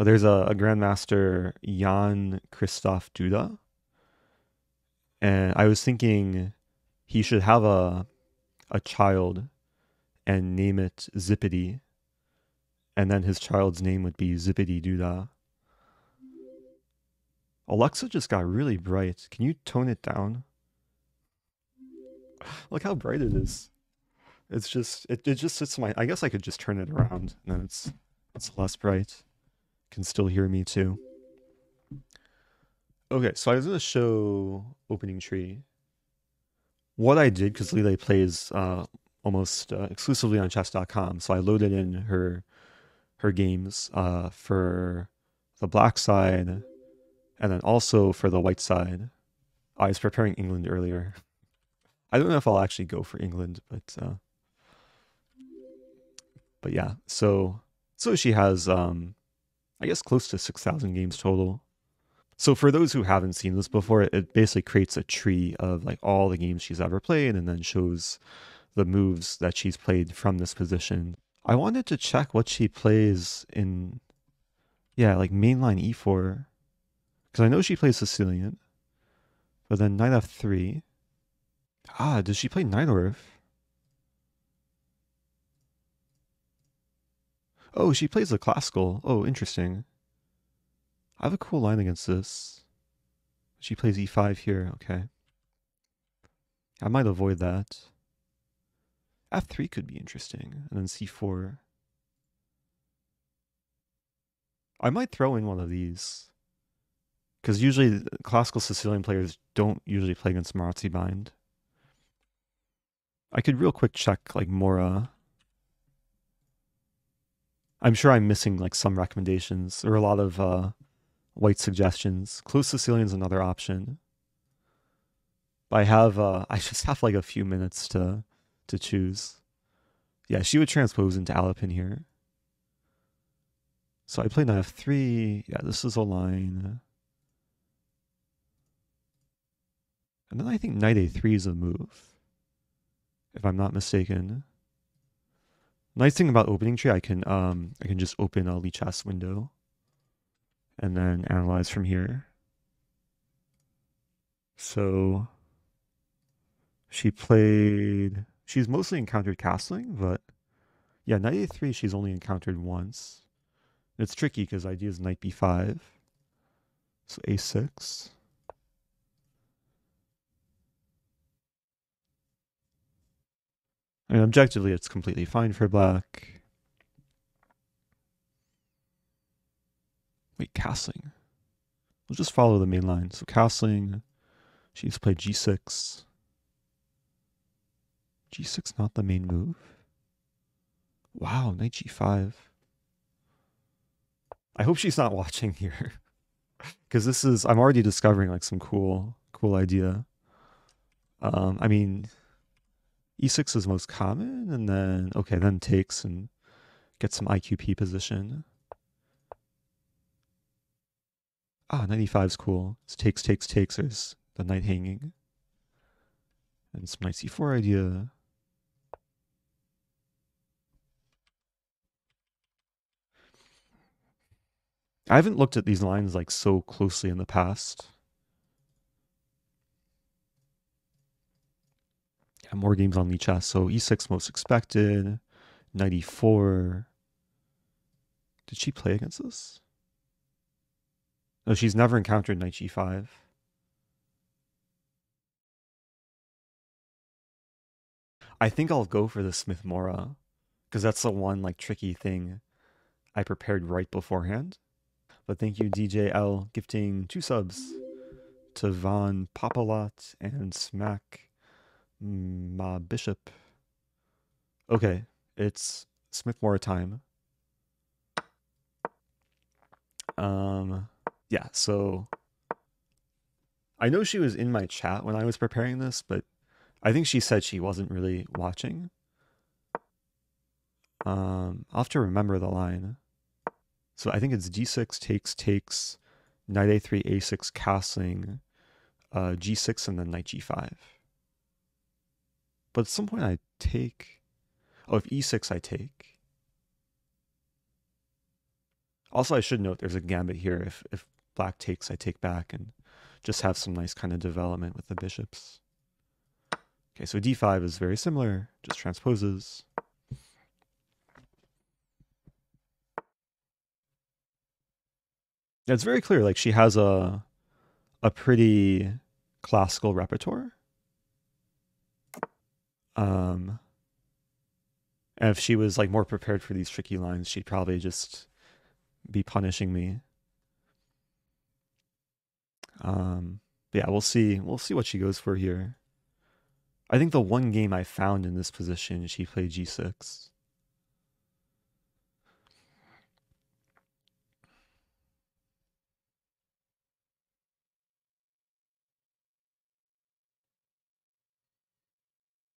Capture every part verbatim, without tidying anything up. Well, there's a, a Grandmaster, Jan Christoph Duda. And I was thinking he should have a a child and name it Zippity. And then his child's name would be Zippity Duda. Alexa just got really bright. Can you tone it down? Look how bright it is. It's just, it, it just sits my, I guess I could just turn it around and then it's, it's less bright. Can still hear me too. Okay, so I was going to show Opening Tree. What I did, because Lile plays uh, almost uh, exclusively on chess dot com, so I loaded in her her games uh, for the black side and then also for the white side. I was preparing England earlier. I don't know if I'll actually go for England, but uh, but yeah. So so she has, um, I guess, close to six thousand games total. So for those who haven't seen this before, it basically creates a tree of like all the games she's ever played and then shows the moves that she's played from this position. I wanted to check what she plays in, yeah, like mainline e four. Because I know she plays Sicilian, but then knight f three. Ah, does she play knight or f? Oh, she plays the classical. Oh, interesting. I have a cool line against this. She plays e five here. Okay. I might avoid that. f three could be interesting. And then c four. I might throw in one of these. Because usually classical Sicilian players don't usually play against Marazzi bind. I could real quick check like Morra. I'm sure I'm missing like some recommendations. There are a lot of uh, white suggestions. Close Sicilian is another option. But I have uh, I just have like a few minutes to to choose. Yeah, she would transpose into Alapin here. So I play knight f three. Yeah, this is a line. And then I think knight a three is a move, if I'm not mistaken. Nice thing about Opening Tree, I can um I can just open a Lichess window and then analyze from here. So she played, she's mostly encountered castling, but yeah, knight a three she's only encountered once. It's tricky because the idea is knight b five. So a six. I mean, objectively, it's completely fine for black. Wait, castling. We'll just follow the main line. So castling, she's played g six. g six, not the main move. Wow, knight g five. I hope she's not watching here. Because this is, I'm already discovering like some cool, cool idea. Um, I mean... e six is most common, and then, okay, then takes and gets some I Q P position. Ah, knight e five is cool. It's takes, takes, takes. There's the knight hanging. And some knight c four idea. I haven't looked at these lines like so closely in the past. More games on Lichess. So e six most expected. Knight e four. Did she play against this? No, she's never encountered knight g five. I think I'll go for the Smith Morra, because that's the one like tricky thing I prepared right beforehand. But thank you, D J L, gifting two subs to Von Papalat and Smack my bishop. Okay, it's Smith Morra time. Um, yeah, so I know she was in my chat when I was preparing this, but I think she said she wasn't really watching. Um, I'll have to remember the line. So I think it's d six, takes, takes, knight a three, a six, castling, uh, g six, and then knight g five. But at some point I take... Oh, if e six I take. Also, I should note there's a gambit here. If, if black takes, I take back, and just have some nice kind of development with the bishops. Okay, so d five is very similar, just transposes. It's very clear, like, she has a, a pretty classical repertoire. Um, and if she was, like, more prepared for these tricky lines, she'd probably just be punishing me. Um, yeah, we'll see. We'll see what she goes for here. I think the one game I found in this position, she played g six.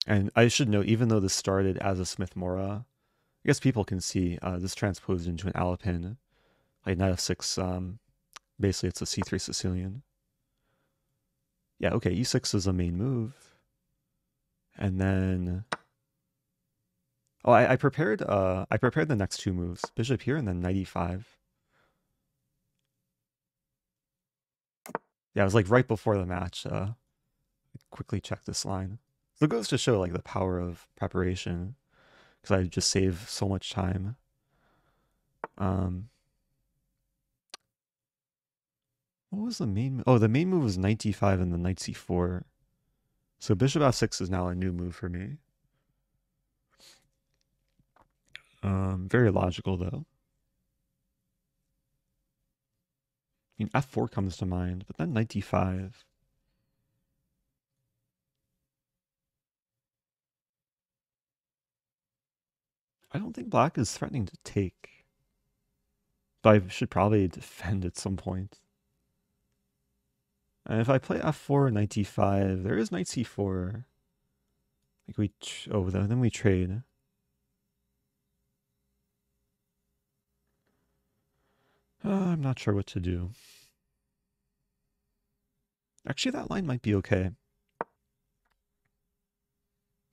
And I should note, even though this started as a Smith Morra, I guess people can see uh, this transposed into an Alapin, like knight f six. Um, basically, it's a c three Sicilian. Yeah, okay, e six is a main move. And then, oh, I, I prepared. Uh, I prepared the next two moves: bishop here, and then knight e five. Yeah, it was like right before the match. Uh, quickly check this line. So it goes to show, like, the power of preparation, because I just save so much time. Um, what was the main move? Oh, the main move was knight d five and the knight c four. So bishop f six is now a new move for me. Um, very logical, though. I mean, f four comes to mind, but then knight d five. I don't think black is threatening to take, but I should probably defend at some point. And if I play f four, knight d five, there is knight c four. Like we oh, then we trade. Uh, I'm not sure what to do. Actually, that line might be okay.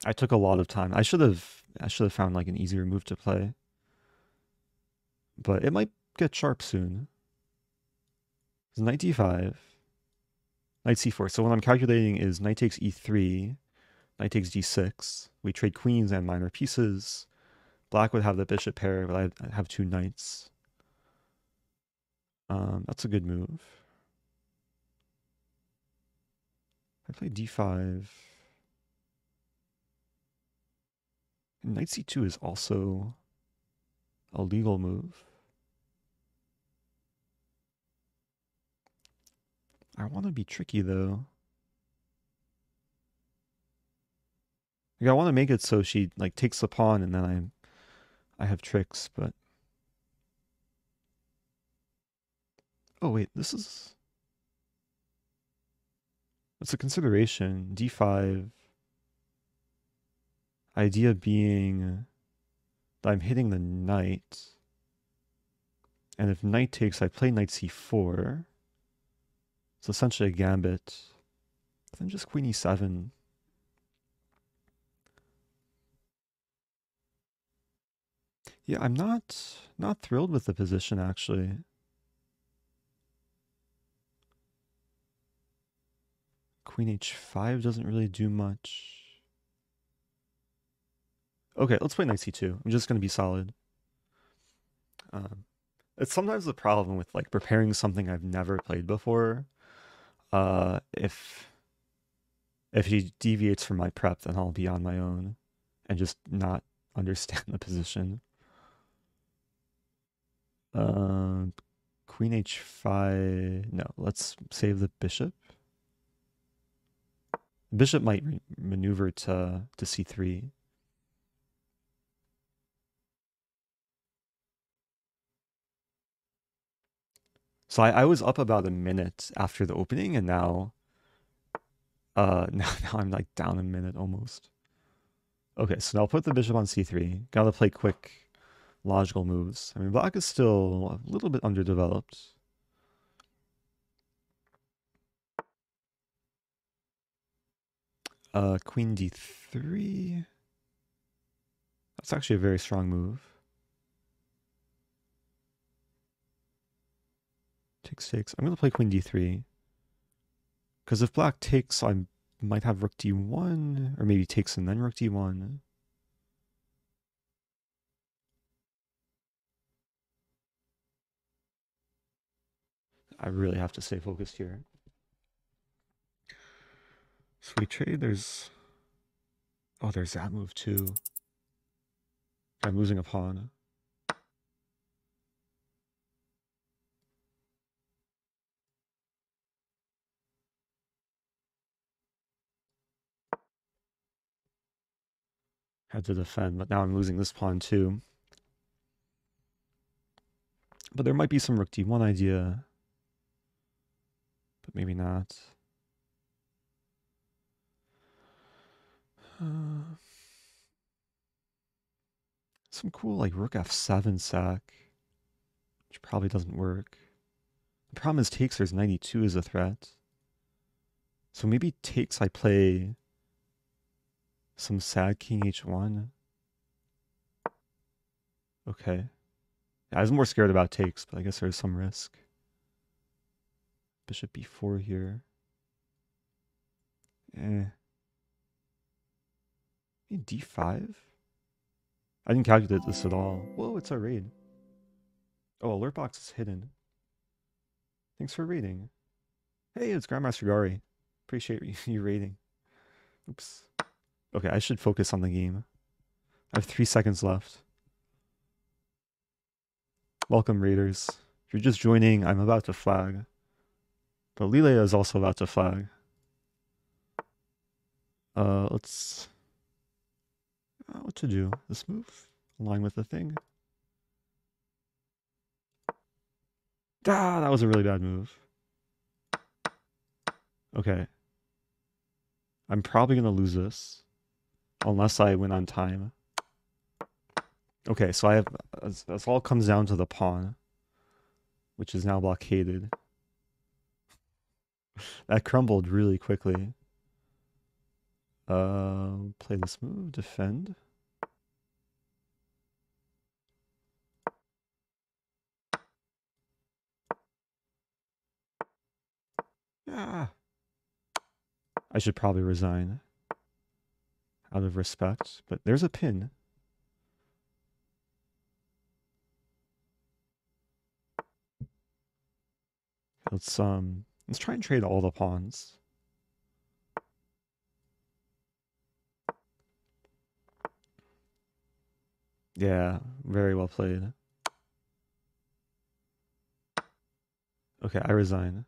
I took a lot of time. I should have I should have found like an easier move to play. But it might get sharp soon. It's knight d five, knight c four. So what I'm calculating is knight takes e three, knight takes d six. We trade queens and minor pieces. Black would have the bishop pair, but I have two knights. Um, that's a good move. I play d five. Knight c two is also a legal move. I want to be tricky, though. Like, I want to make it so she like takes the pawn and then I I have tricks, but oh wait, this is that's a consideration. d five. Idea being that I'm hitting the knight, and if knight takes, I play knight c four. It's essentially a gambit. Then just queen e seven. Yeah, I'm not not thrilled with the position, actually. Queen h five doesn't really do much. Okay, let's play knight c two. I'm just going to be solid. Um, it's sometimes the problem with like preparing something I've never played before. Uh, if if he deviates from my prep, then I'll be on my own and just not understand the position. Uh, queen h five. No, let's save the bishop. The bishop might maneuver to to c three. So I, I was up about a minute after the opening, and now, uh, now, now I'm like down a minute almost. Okay, so now I'll put the bishop on c three. Gotta play quick, logical moves. I mean, black is still a little bit underdeveloped. Uh, queen d three. That's actually a very strong move. Takes takes. I'm going to play queen d three. Because if black takes, I might have rook d one. Or maybe takes and then rook d one. I really have to stay focused here. So we trade. There's... Oh, there's that move too. I'm losing a pawn. Had to defend, but now I'm losing this pawn too. But there might be some rook d one idea. But maybe not. Uh, some cool like rook f seven sack, which probably doesn't work. The problem is takes, there's ninety-two is a threat. So maybe takes I play some sad king h one. Okay. Yeah, I was more scared about takes, but I guess there's some risk. Bishop b four here. Eh. d five? I didn't calculate this at all. Whoa, it's a raid. Oh, alert box is hidden. Thanks for raiding. Hey, it's Grandmaster Gari. Appreciate you raiding. Oops. Okay, I should focus on the game. I have three seconds left. Welcome, raiders. If you're just joining, I'm about to flag. But Lile is also about to flag. Uh, let's... Uh, what to do? This move? Align with the thing? Ah, that was a really bad move. Okay. I'm probably going to lose this. Unless I win on time. Okay, so I have... This all comes down to the pawn. Which is now blockaded. That crumbled really quickly. Uh, play this move, defend. Yeah. I should probably resign out of respect, but there's a pin. Let's um let's try and trade all the pawns. Yeah, very well played. Okay, I resign.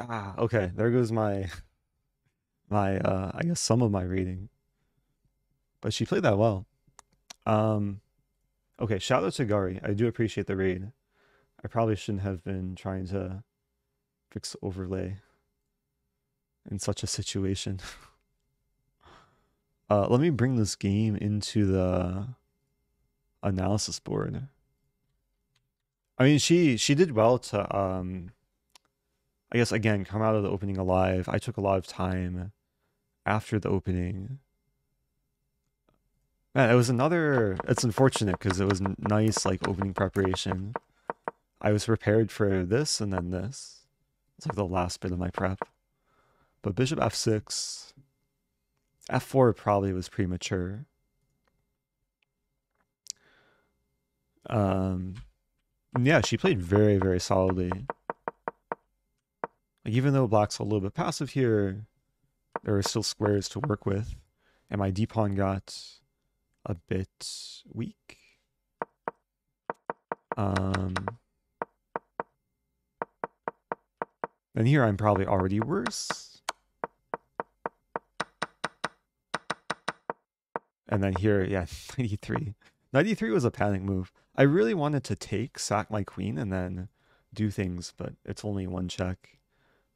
Ah, okay, there goes my, my, uh, I guess some of my rating. But she played that well. Um, okay, shout out to Gari. I do appreciate the raid. I probably shouldn't have been trying to fix overlay in such a situation. Uh, let me bring this game into the analysis board. I mean, she she did well to, um, I guess, again, come out of the opening alive. I took a lot of time after the opening. Man, it was another... It's unfortunate because it was nice, like, opening preparation. I was prepared for this and then this. It's like the last bit of my prep. But bishop f six... f four probably was premature. Um, yeah, she played very, very solidly. Like, even though black's a little bit passive here, there are still squares to work with. And my d-pawn got a bit weak. Um, and here I'm probably already worse. And then here, yeah, ninety-three. ninety-three was a panic move. I really wanted to take, sack my queen, and then do things, but it's only one check.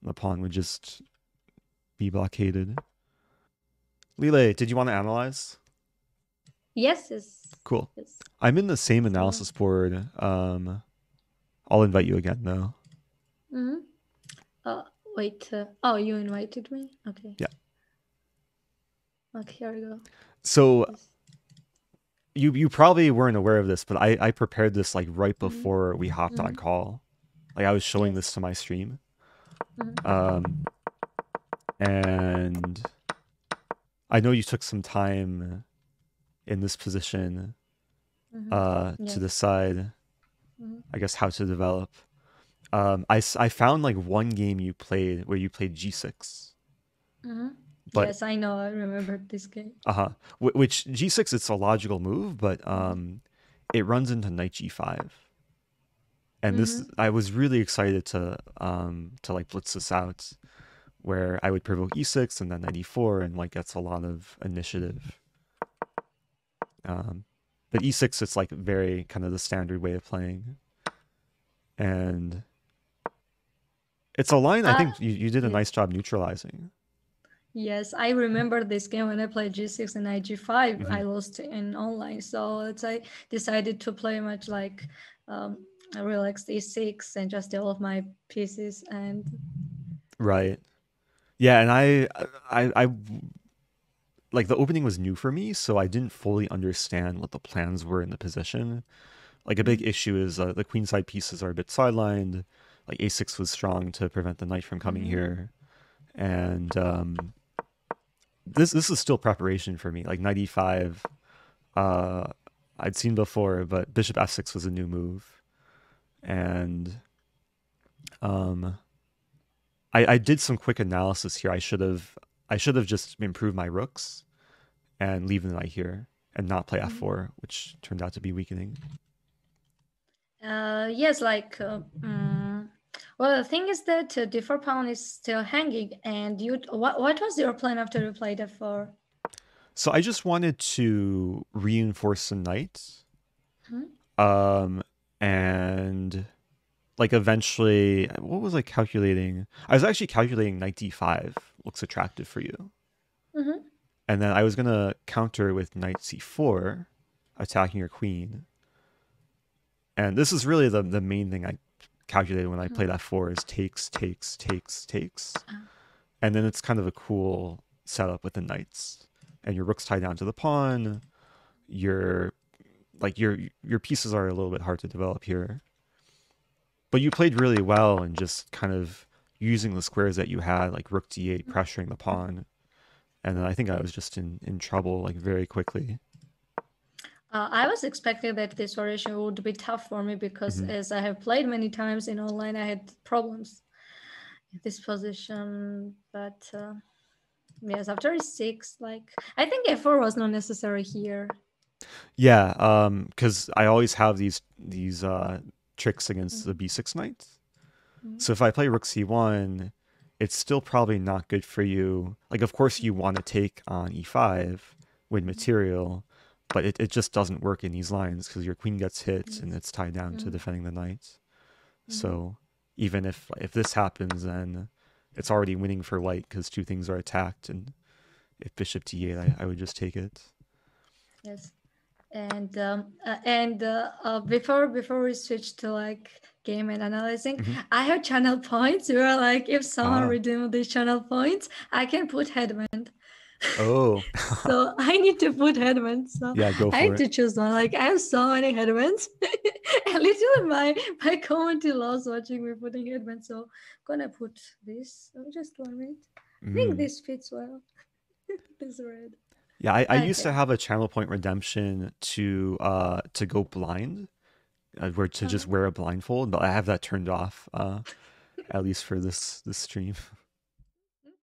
The pawn would just be blockaded. Lile, did you want to analyze? Yes. It's, cool. It's, I'm in the same analysis board. Um, I'll invite you again, though. Mm-hmm. Uh, wait. Uh, oh, you invited me? Okay. Yeah. Okay, here we go. So you you probably weren't aware of this, but I, I prepared this like right before we hopped mm-hmm. on call. Like, I was showing this to my stream. Um, and I know you took some time in this position uh, yeah. to decide, I guess, how to develop. Um, I, I found, like, one game you played where you played G six. Uh-huh. But, yes, I know. I remember this game. Uh-huh. Which, G six, it's a logical move, but um, it runs into knight G five. And this, mm-hmm. I was really excited to, um, to like blitz this out, where I would provoke E six and then knight E four, and like that's a lot of initiative. Um, but E six, it's like very kind of the standard way of playing, and it's a line I think uh, you, you did a nice job neutralizing. Yes, I remember this game when I played G six and knight G five. Mm-hmm. I lost in online, so it's I decided to play much like. Um, I relaxed E six and just all of my pieces and right, yeah. And I, I, I, like the opening was new for me, so I didn't fully understand what the plans were in the position. Like a big issue is uh, the queenside pieces are a bit sidelined. Like A six was strong to prevent the knight from coming here, and um, this this is still preparation for me. Like knight E five, uh, I'd seen before, but bishop F six was a new move. And um, I, I did some quick analysis here. I should have I should have just improved my rooks and leave the knight here and not play mm-hmm. F four, which turned out to be weakening. Uh, yes, like uh, um, well, the thing is that uh, d four pawn is still hanging. And you, what what was your plan after you played f four? So I just wanted to reinforce the knight. Mm-hmm. Um. And like eventually, what was I calculating? I was actually calculating knight d five looks attractive for you. Mm-hmm. And then I was going to counter with knight c four, attacking your queen. And this is really the, the main thing I calculated when I played f four is takes, takes, takes, takes. And then it's kind of a cool setup with the knights. And your rook's tied down to the pawn. Your... Like your your pieces are a little bit hard to develop here, but you played really well and just kind of using the squares that you had, like rook d eight pressuring the pawn, and then I think I was just in in trouble like very quickly. Uh, I was expecting that this variation would be tough for me because mm-hmm. as I have played many times in online, I had problems in this position, but uh, yes, after e six, like I think f four was not necessary here. Yeah, um, because I always have these these uh, tricks against the b six knight. Mm-hmm. So if I play rook c one, it's still probably not good for you. Like, of course, you want to take on e five, win material, but it, it just doesn't work in these lines because your queen gets hit mm-hmm. and it's tied down mm-hmm. to defending the knight. Mm-hmm. So even if, if this happens, then it's already winning for white because two things are attacked. And if bishop d eight, I, I would just take it. Yes. And um, uh, and uh, uh, before before we switch to like game and analyzing, mm-hmm. I have channel points. We were like, if someone ah. redeemed these channel points, I can put headwind. Oh. So I need to put headwind. So yeah, go for I need it. to choose one. Like I have so many headwinds. And literally my my community loves watching me putting headwind. So I'm gonna put this. Just one minute. Mm. I think this fits well. This red. Yeah, I, I okay. used to have a channel point redemption to uh to go blind, uh, where to just wear a blindfold, but I have that turned off, uh, at least for this this stream.